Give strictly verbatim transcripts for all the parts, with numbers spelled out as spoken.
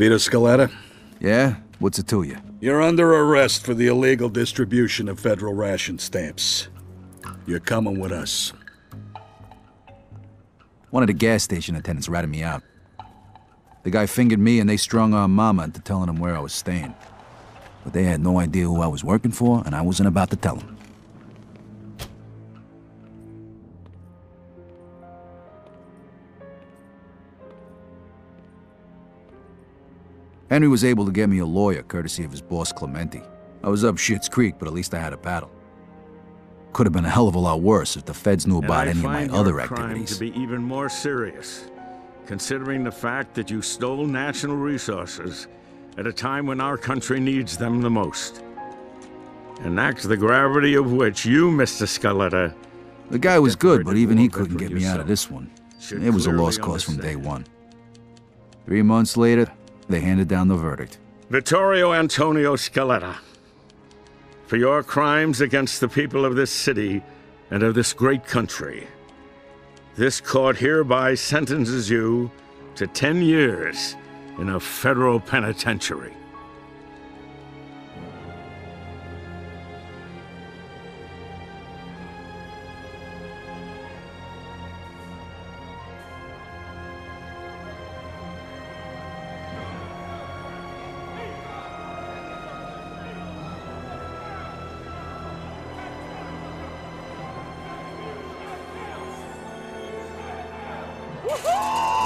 Vito Scaletta? Yeah? What's it to you? You're under arrest for the illegal distribution of federal ration stamps. You're coming with us. One of the gas station attendants ratted me out. The guy fingered me and they strung-armed Mama into telling him where I was staying. But they had no idea who I was working for, and I wasn't about to tell them. Henry was able to get me a lawyer, courtesy of his boss, Clemente. I was up Schitt's Creek, but at least I had a paddle. Could have been a hell of a lot worse if the feds knew about any of my other activities. To be even more serious, considering the fact that you stole national resources at a time when our country needs them the most. An act the gravity of which you, Mister Scaletta... The guy was good, but even he couldn't get me out of this one. It was a lost cause from day one. Three months later, they handed down the verdict. Vittorio Antonio Scaletta, for your crimes against the people of this city and of this great country, this court hereby sentences you to ten years in a federal penitentiary.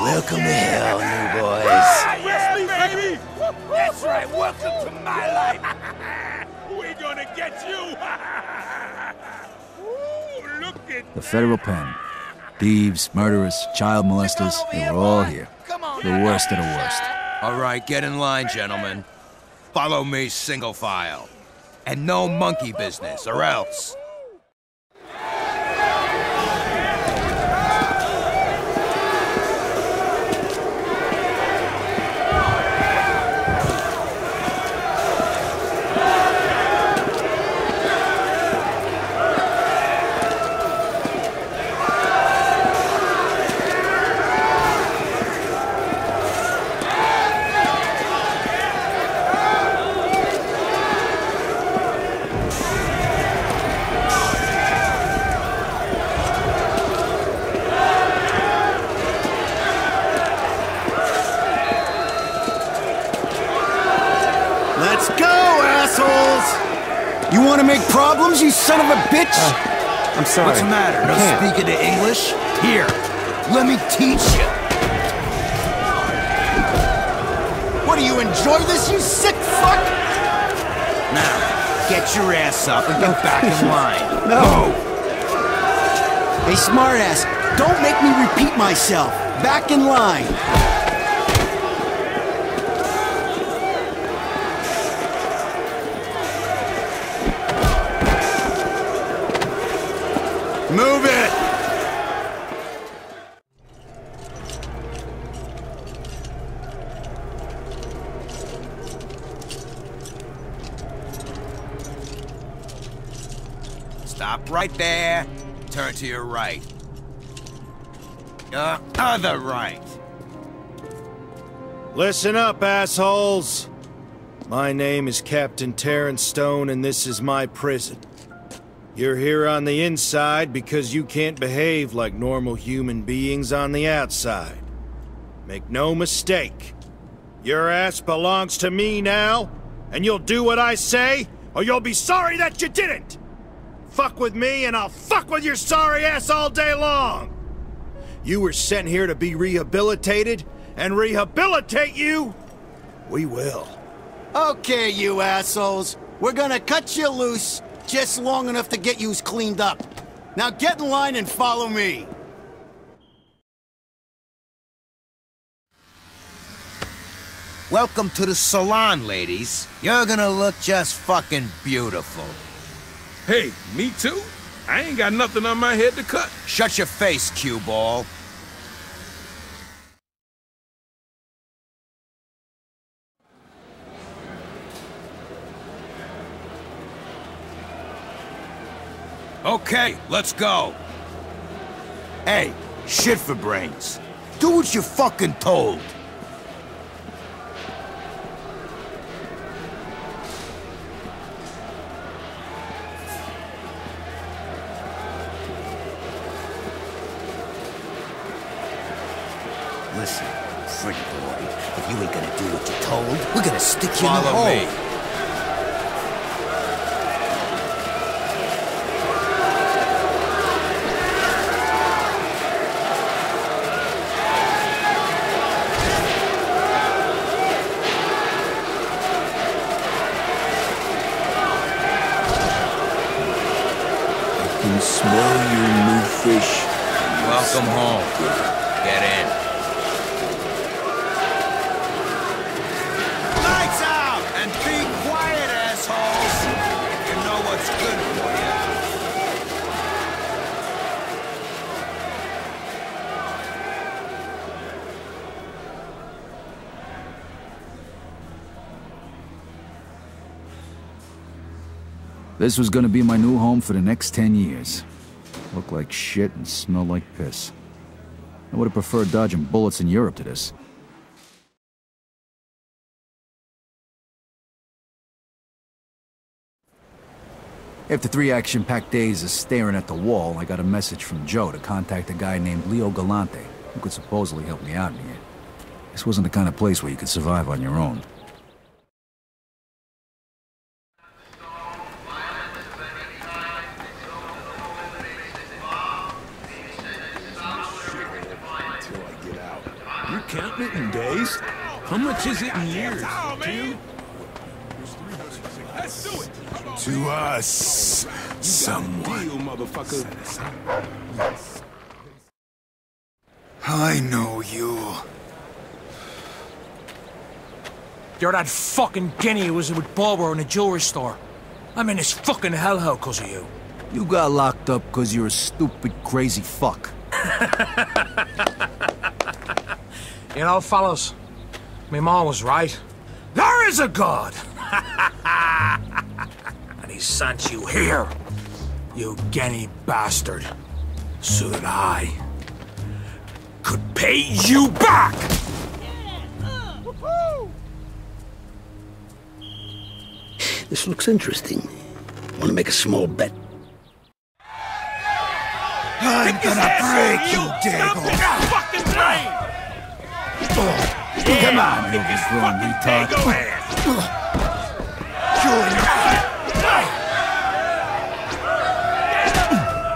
Welcome to hell, new boys. Ah, yes, baby! That's right, welcome to my life! We're gonna get you! Ooh, look at the federal pen. Thieves, murderers, child molesters, they were all here. The worst of the worst. All right, get in line, gentlemen. Follow me single file. And no monkey business, or else. You want to make problems, you son of a bitch? Uh, I'm sorry. What's the matter? No speaking to English? Here, let me teach you. What, do you enjoy this, you sick fuck? Now, get your ass up and get back in line. No! Hey, smartass, don't make me repeat myself. Back in line. Move it! Stop right there. Turn to your right. Your other right. Listen up, assholes. My name is Captain Terrence Stone, and this is my prison. You're here on the inside because you can't behave like normal human beings on the outside. Make no mistake. Your ass belongs to me now, and you'll do what I say, or you'll be sorry that you didn't! Fuck with me, and I'll fuck with your sorry ass all day long! You were sent here to be rehabilitated, and rehabilitate you? We will. Okay, you assholes. We're gonna cut you loose. Just long enough to get yous cleaned up. Now get in line and follow me. Welcome to the salon, ladies. You're gonna look just fucking beautiful. Hey, me too? I ain't got nothing on my head to cut. Shut your face, cue ball. Okay, let's go. Hey, shit for brains. Do what you're fucking told. Listen, freak boy, if you ain't gonna do what you're told, we're gonna stick you in the hole. Follow me. Smell your new fish. Welcome home. Get in. Lights out! And be quiet, assholes! You know what's good for you. This was gonna be my new home for the next ten years. Looked like shit and smelled like piss. I would have preferred dodging bullets in Europe to this. After three action-packed days of staring at the wall, I got a message from Joe to contact a guy named Leo Galante, who could supposedly help me out in here. This wasn't the kind of place where you could survive on your own. Counting it in days? How much is it in years? Two? Let's do it! To us, someone. I know you. You're that fucking guinea who was with Bobo in a jewelry store. I'm in this fucking hellhole because of you. You got locked up because you're a stupid, crazy fuck. You know, fellas, me ma was right. There is a God! And he sent you here, you guinea bastard. So that I could pay you back! Yeah. Uh. This looks interesting. Want to make a small bet? I'm gonna break you, Dago! Oh, yeah, come on, you grown retard.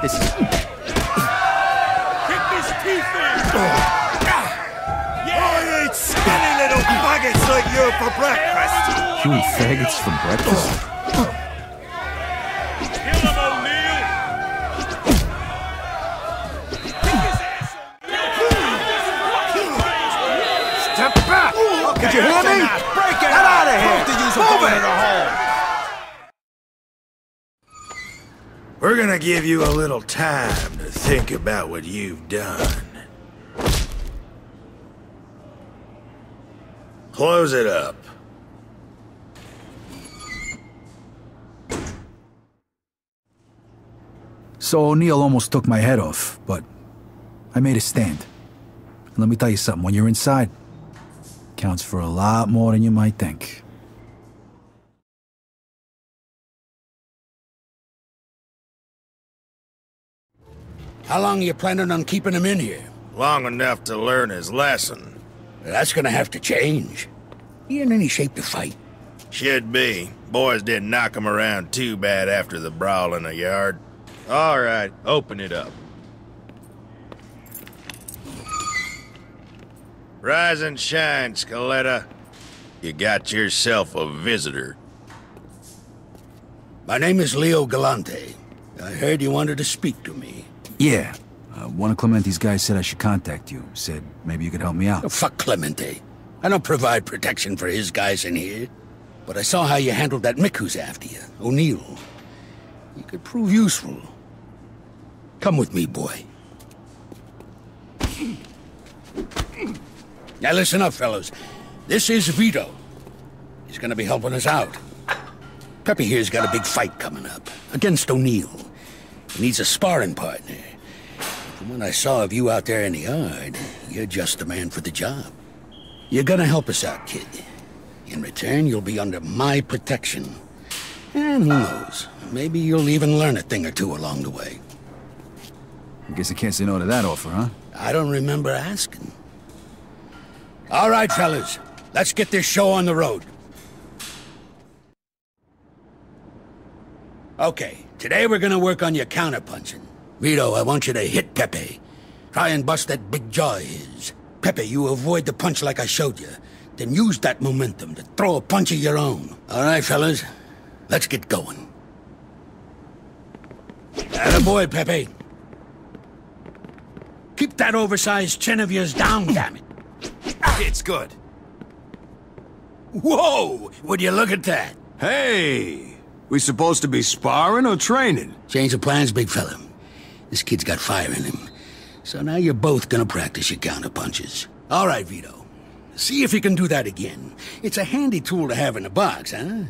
This is... Kick his teeth in! Yeah. I ain't skinny little faggots like you for breakfast! You eat faggots for breakfast? Kill him, O'Neill! Step back! Ooh, okay. Did you hear me? Break it! Get out of here! Move it! We're gonna give you a little time to think about what you've done. Close it up. So O'Neill almost took my head off, but I made a stand. And let me tell you something, when you're inside, counts for a lot more than you might think. How long are you planning on keeping him in here? Long enough to learn his lesson. That's gonna have to change. He in any shape to fight. Should be. Boys didn't knock him around too bad after the brawl in the yard. All right, open it up. Rise and shine, Scaletta. You got yourself a visitor. My name is Leo Galante. I heard you wanted to speak to me. Yeah. Uh, one of Clemente's guys said I should contact you. Said maybe you could help me out. Oh, fuck Clemente. I don't provide protection for his guys in here. But I saw how you handled that mick who's after you, O'Neill. You could prove useful. Come with me, boy. Now listen up, fellas. This is Vito. He's gonna be helping us out. Pepe here's got a big fight coming up against O'Neill. He needs a sparring partner. From what I saw of you out there in the yard, you're just the man for the job. You're gonna help us out, kid. In return, you'll be under my protection. And who knows? Maybe you'll even learn a thing or two along the way. I guess I can't say no to that offer, huh? I don't remember asking. All right, fellas. Let's get this show on the road. Okay, today we're gonna work on your counterpunching. Vito, I want you to hit Pepe. Try and bust that big jaw of his. Pepe, you avoid the punch like I showed you. Then use that momentum to throw a punch of your own. All right, fellas. Let's get going. Attaboy, Pepe. Keep that oversized chin of yours down, damn it. It's good. Whoa! Would you look at that? Hey! We supposed to be sparring or training? Change of plans, big fella. This kid's got fire in him. So now you're both gonna practice your counter punches. All right, Vito. See if you can do that again. It's a handy tool to have in the box, huh?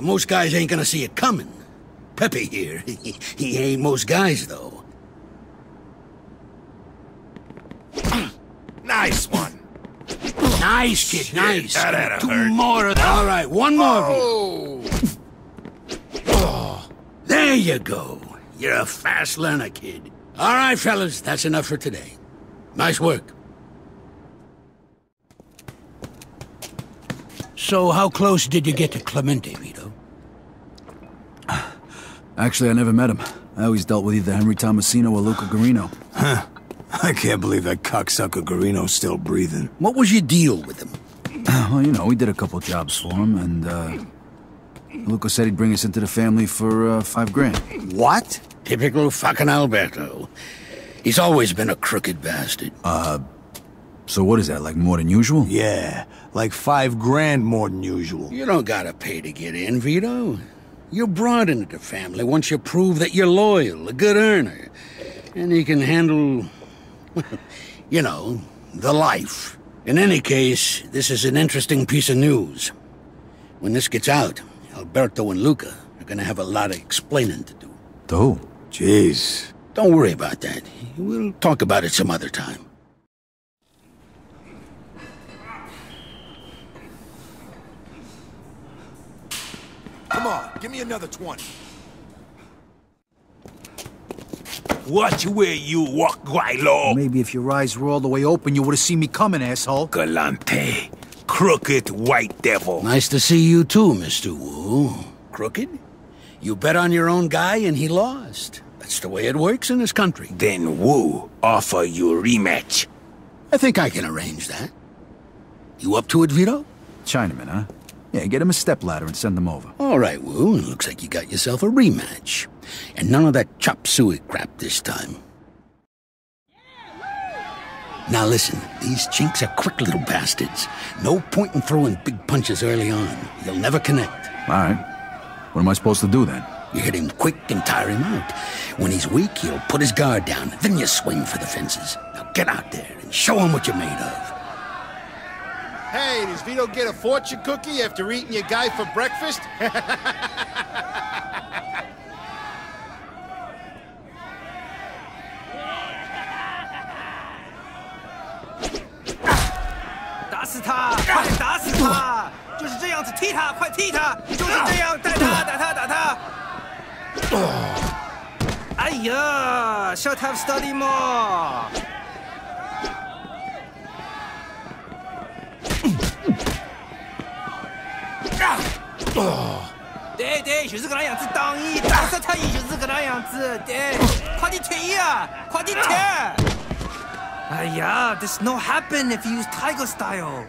Most guys ain't gonna see it coming. Pepe here, he ain't most guys, though. Nice one. Nice, kid, shit, nice. That had Two hurt. more of that. All right, one more oh. of you. Oh, there you go. You're a fast learner, kid. All right, fellas, that's enough for today. Nice work. So how close did you get to Clemente, Vito? Actually, I never met him. I always dealt with either Henry Tomasino or Luca Garino. Huh. I can't believe that cocksucker Garino's still breathing. What was your deal with him? Well, you know, we did a couple jobs for him, and, uh... Luca said he'd bring us into the family for, uh, five grand. What? Typical fucking Alberto. He's always been a crooked bastard. Uh... So what is that, like more than usual? Yeah, like five grand more than usual. You don't gotta pay to get in, Vito. You're brought into the family once you prove that you're loyal, a good earner. And you can handle... you know, the life. In any case, this is an interesting piece of news. When this gets out, Alberto and Luca are gonna have a lot of explaining to do. Oh, jeez. Don't worry about that. We'll talk about it some other time. Come on, give me another twenty. Watch where you walk, Guaylo. Maybe if your eyes were all the way open, you would have seen me coming, asshole. Galante. Crooked white devil. Nice to see you too, Mister Wu. Crooked? You bet on your own guy and he lost. That's the way it works in this country. Then Wu offer you a rematch. I think I can arrange that. You up to it, Vito? Chinaman, huh? Yeah, get him a stepladder and send them over. All right, Wu. Looks like you got yourself a rematch. And none of that chop suey crap this time. Now listen, these chinks are quick little bastards. No point in throwing big punches early on. You'll never connect. All right. What am I supposed to do then? You hit him quick and tire him out. When he's weak, he'll put his guard down. Then you swing for the fences. Now get out there and show him what you're made of. Hey, does Vito get a fortune cookie after eating your guy for breakfast? Aiyah, should have studied more. Aiyah, this no happen if you use tiger style.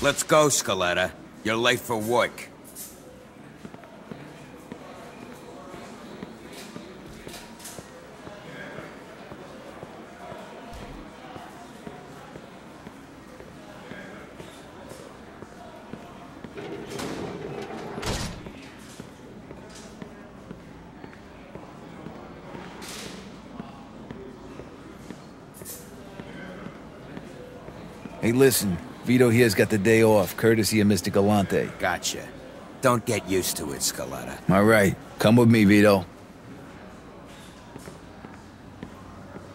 Let's go, Scaletta. You're late for work. Hey, listen. Vito here's got the day off, courtesy of Mister Galante. Gotcha. Don't get used to it, Scaletta. All right. Come with me, Vito.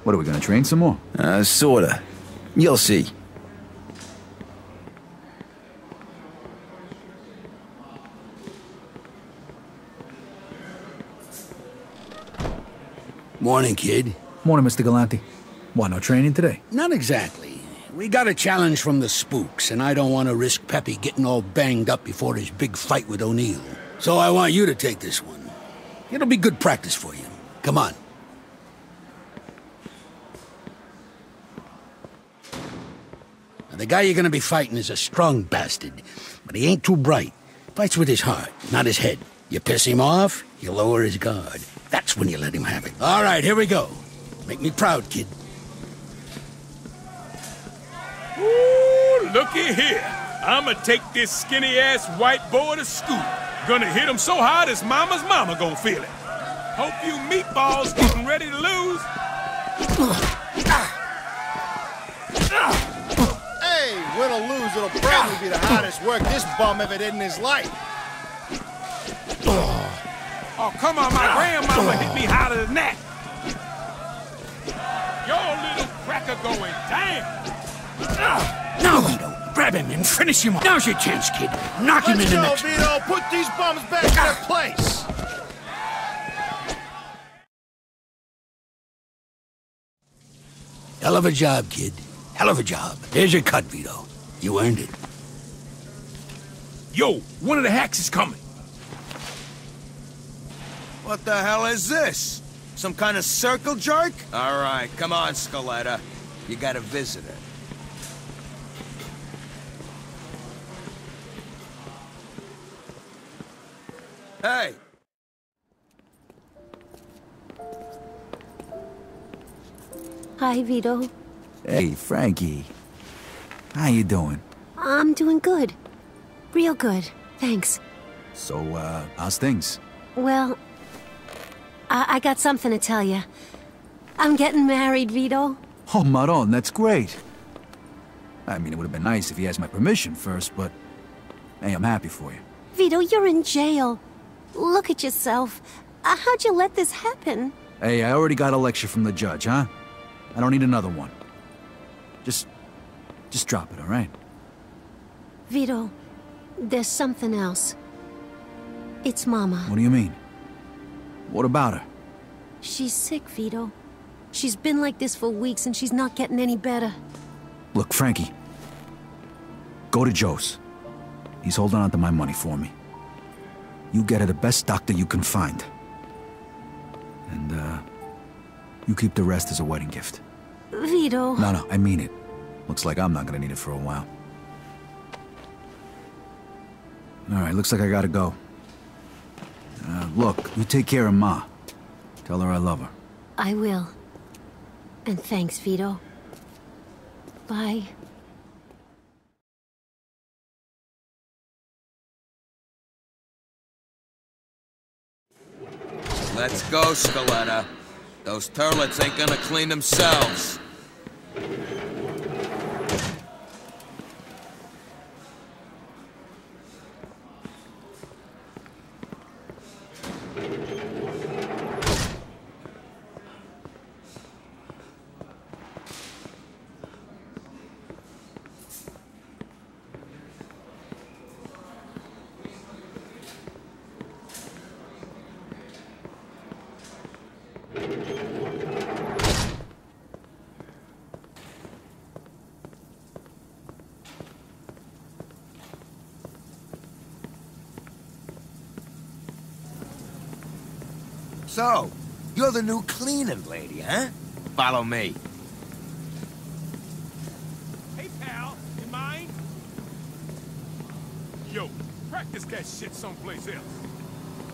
What, are we gonna train some more? Uh, sorta. You'll see. Morning, kid. Morning, Mister Galante. Why, no training today? Not exactly. We got a challenge from the spooks, and I don't want to risk Pepe getting all banged up before his big fight with O'Neill. So I want you to take this one. It'll be good practice for you. Come on. Now, the guy you're going to be fighting is a strong bastard, but he ain't too bright. Fights with his heart, not his head. You piss him off, you lower his guard. That's when you let him have it. All right, here we go. Make me proud, kid. Ooh, looky here. I'ma take this skinny-ass white boy to school. Gonna hit him so hard his mama's mama gonna feel it. Hope you meatballs getting ready to lose. Hey, win or lose, it'll probably be the hardest work this bum ever did in his life. Oh, come on, my grandmama hit me harder than that. Your little cracker going down. Now, Vito, grab him and finish him off. Now's your chance, kid. Knock him in the next. Let's go, Vito. Put these bums back in their place. Hell of a job, kid. Hell of a job. Here's your cut, Vito. You earned it. Yo, one of the hacks is coming. What the hell is this? Some kind of circle jerk? All right, come on, Scaletta. You got a visitor. Hey! Hi, Vito. Hey, Frankie. How you doing? I'm doing good. Real good, thanks. So, uh, how's things? Well, I, I got something to tell you. I'm getting married, Vito. Oh, Maron, that's great. I mean, it would have been nice if you asked my permission first, but... hey, I'm happy for you. Vito, you're in jail. Look at yourself. Uh, how'd you let this happen? Hey, I already got a lecture from the judge, huh? I don't need another one. Just... just drop it, all right? Vito, there's something else. It's Mama. What do you mean? What about her? She's sick, Vito. She's been like this for weeks and she's not getting any better. Look, Frankie. Go to Joe's. He's holding on to my money for me. You get her the best doctor you can find. And, uh, you keep the rest as a wedding gift. Vito... No, no, I mean it. Looks like I'm not gonna need it for a while. Alright, looks like I gotta go. Uh, look, you take care of Ma. Tell her I love her. I will. And thanks, Vito. Bye. Let's go, Scaletta. Those turlets ain't gonna clean themselves. So, you're the new cleaning lady, huh? Follow me. Hey, pal, you mind? Yo, practice that shit someplace else.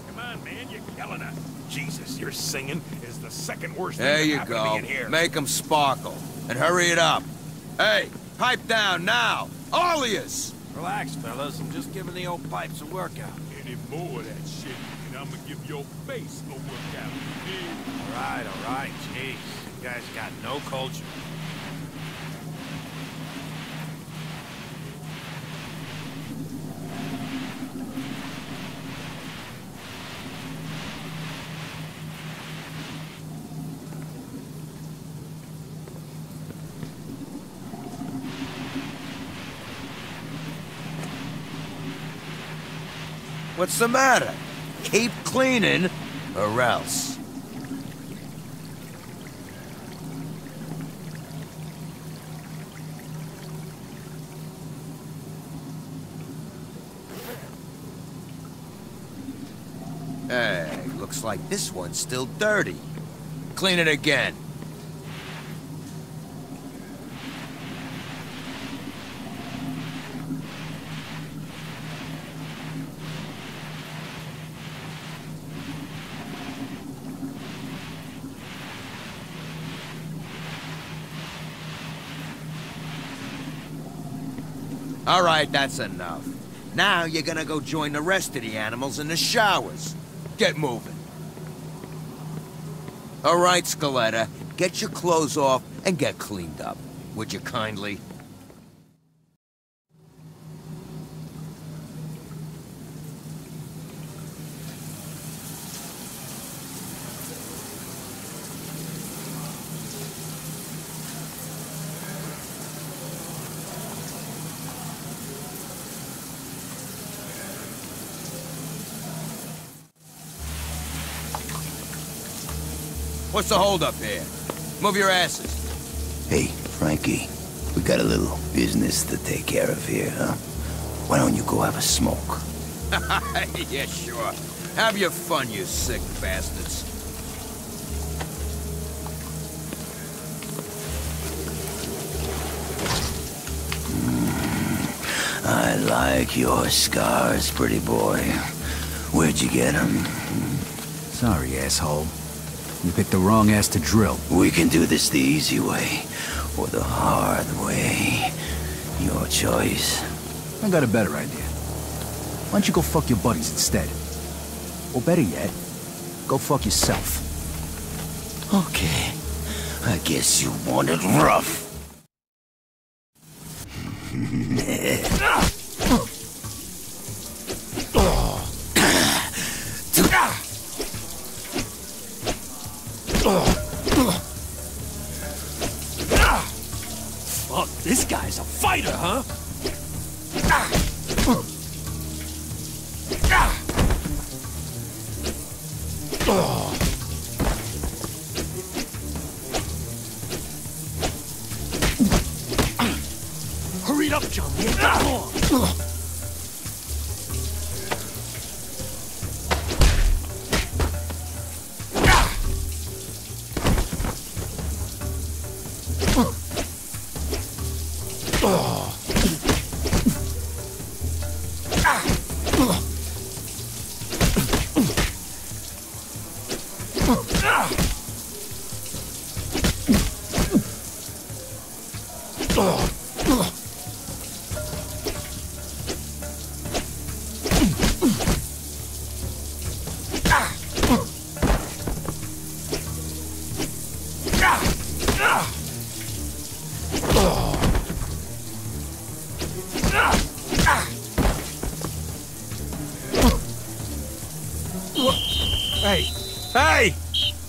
Come on, man, you're killing us. Jesus, your singing is the second worst thing that happened to me in here. Make them sparkle, and hurry it up. Hey, pipe down now, all of yous. Relax, fellas, I'm just giving the old pipes a workout. Any more of that shit? I'm gonna give your face a workout. All right, all right, jeez. You guys got no culture. What's the matter? Keep cleaning, or else. Hey, looks like this one's still dirty. Clean it again. All right, that's enough. Now you're gonna go join the rest of the animals in the showers. Get moving. All right, Scaletta, get your clothes off and get cleaned up, would you kindly? What's the holdup here? Move your asses. Hey, Frankie, we got a little business to take care of here, huh? Why don't you go have a smoke? Yeah, sure. Have your fun, you sick bastards. Mm, I like your scars, pretty boy. Where'd you get them? Sorry, asshole. You picked the wrong ass to drill. We can do this the easy way, or the hard way. Your choice. I got a better idea. Why don't you go fuck your buddies instead? Or better yet, go fuck yourself. Okay. I guess you want it rough. Huh? Hurry up, John. Come on.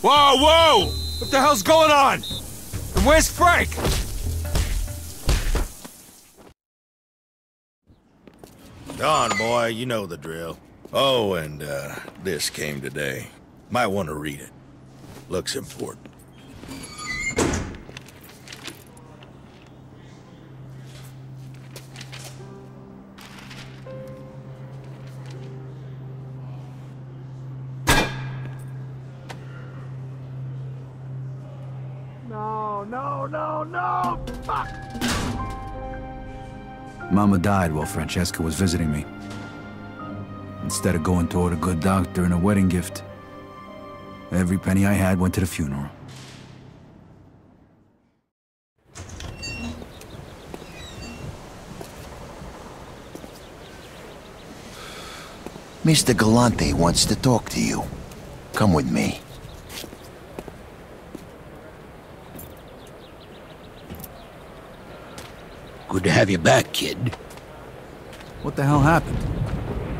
Whoa, whoa! What the hell's going on? And where's Frank? Don, boy, you know the drill. Oh, and uh, this came today. Might want to read it. Looks important. Mama died while Francesca was visiting me. Instead of going toward a good doctor and a wedding gift, every penny I had went to the funeral. Mister Galante wants to talk to you. Come with me. Good to have you back, kid. What the hell happened?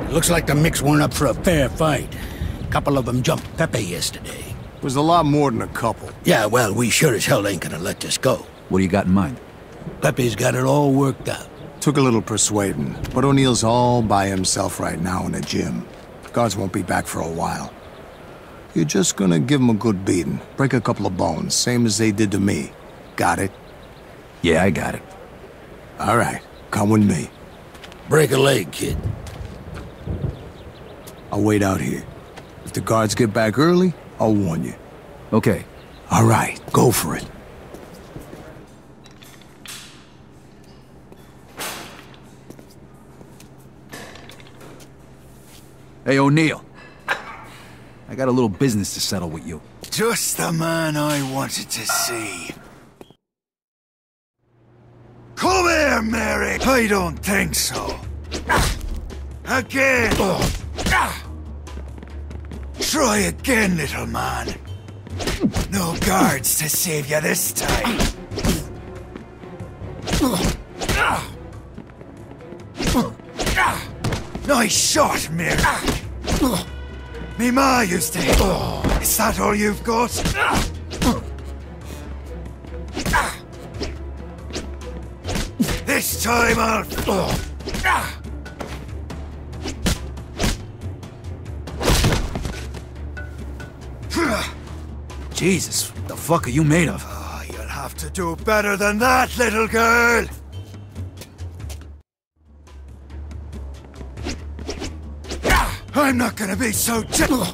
It looks like the mix weren't up for a fair fight. A couple of them jumped Pepe yesterday. It was a lot more than a couple. Yeah, well, we sure as hell ain't gonna let this go. What do you got in mind? Pepe's got it all worked out. Took a little persuading, but O'Neill's all by himself right now in the gym. Guards won't be back for a while. You're just gonna give him a good beating. Break a couple of bones, same as they did to me. Got it? Yeah, I got it. All right, come with me. Break a leg, kid. I'll wait out here. If the guards get back early, I'll warn you. Okay. All right, go for it. Hey, O'Neill. I got a little business to settle with you. Just the man I wanted to see. Come here, Mary! I don't think so. Again! Try again, little man. No guards to save you this time. Nice shot, Mary. Me ma used to hit. Is that all you've got? This time I'll... Jesus, what the fuck are you made of? Oh, you'll have to do better than that, little girl! I'm not gonna be so gentle.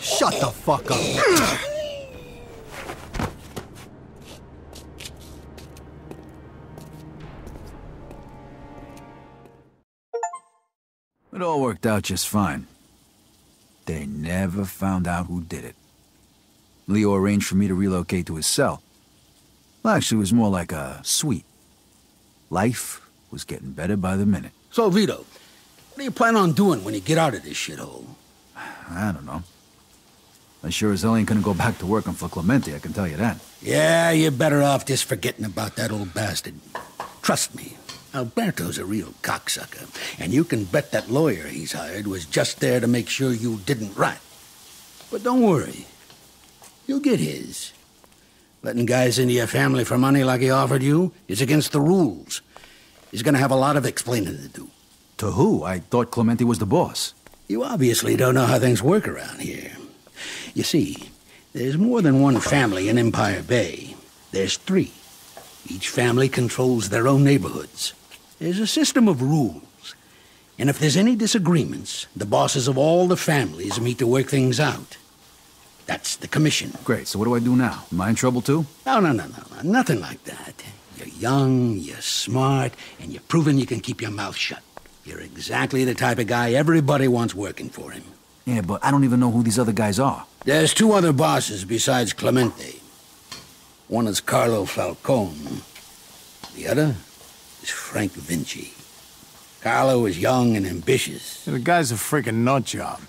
Shut the fuck up. It all worked out just fine. They never found out who did it. Leo arranged for me to relocate to his cell. Well, actually, it was more like a suite. Life was getting better by the minute. So, Vito, what do you plan on doing when you get out of this shithole? I don't know. I sure as hell ain't gonna go back to working for Clemente, I can tell you that. Yeah, you're better off just forgetting about that old bastard. Trust me. Alberto's a real cocksucker, and you can bet that lawyer he's hired was just there to make sure you didn't rot. But don't worry. You'll get his. Letting guys into your family for money like he offered you is against the rules. He's gonna have a lot of explaining to do. To who? I thought Clemente was the boss. You obviously don't know how things work around here. You see, there's more than one family in Empire Bay. There's three. Each family controls their own neighborhoods. There's a system of rules. And if there's any disagreements, the bosses of all the families meet to work things out. That's the commission. Great, so what do I do now? Am I in trouble too? No, no, no, no, no. Nothing like that. You're young, you're smart, and you've proven you can keep your mouth shut. You're exactly the type of guy everybody wants working for him. Yeah, but I don't even know who these other guys are. There's two other bosses besides Clemente. One is Carlo Falcone. The other is Frank Vinci. Carlo is young and ambitious. The guy's a freaking nut job.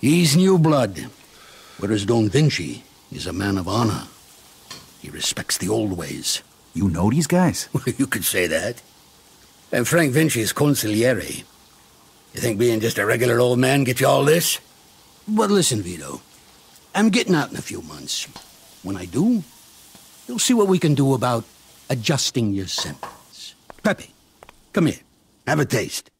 He's new blood, whereas Don Vinci is a man of honor. He respects the old ways. You know these guys? You could say that. And Frank Vinci is consigliere. You think being just a regular old man gets you all this? But listen, Vito. I'm getting out in a few months. When I do, you'll see what we can do about adjusting your sentence. Pepe, come here. Have a taste.